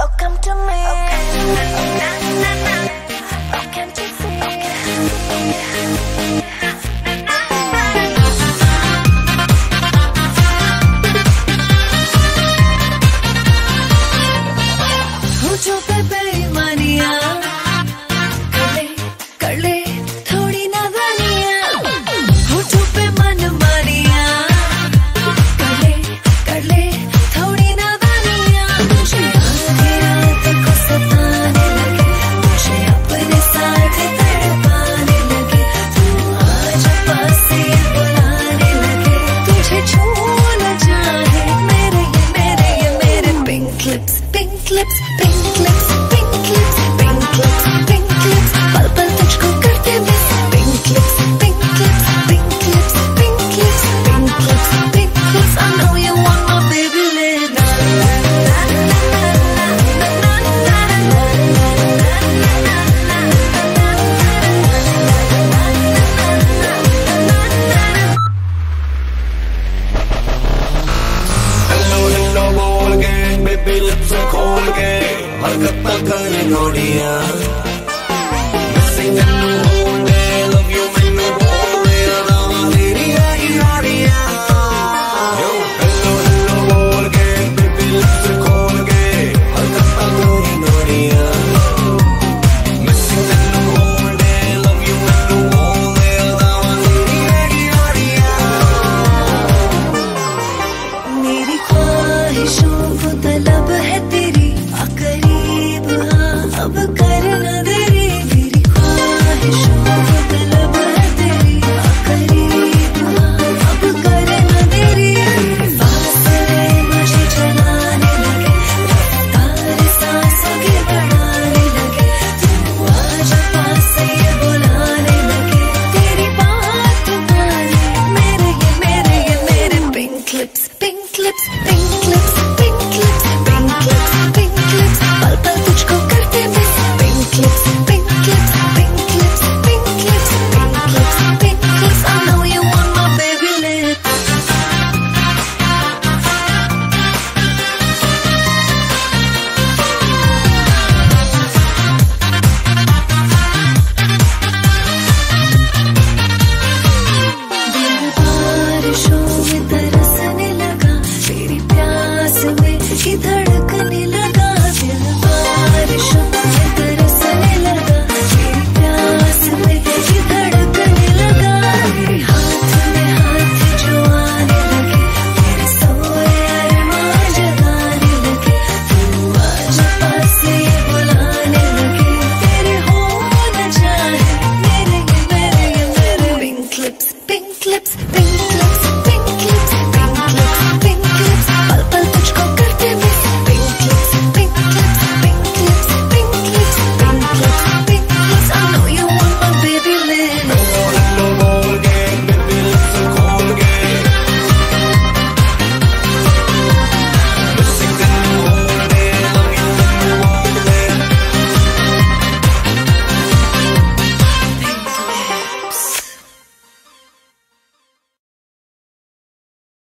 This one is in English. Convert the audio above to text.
Oh, come to me. Oh, can't you see? Oh, can't you see? Pink lips, pink lips, pink lips, pink lips, pink lips, pal pal tujhko karte bas. Pink lips, pink lips, pink lips, pink lips, pink lips, pink lips. I know you want my baby lip. Hello, hello, all again, baby lips are cold again. I'll cut the curtain,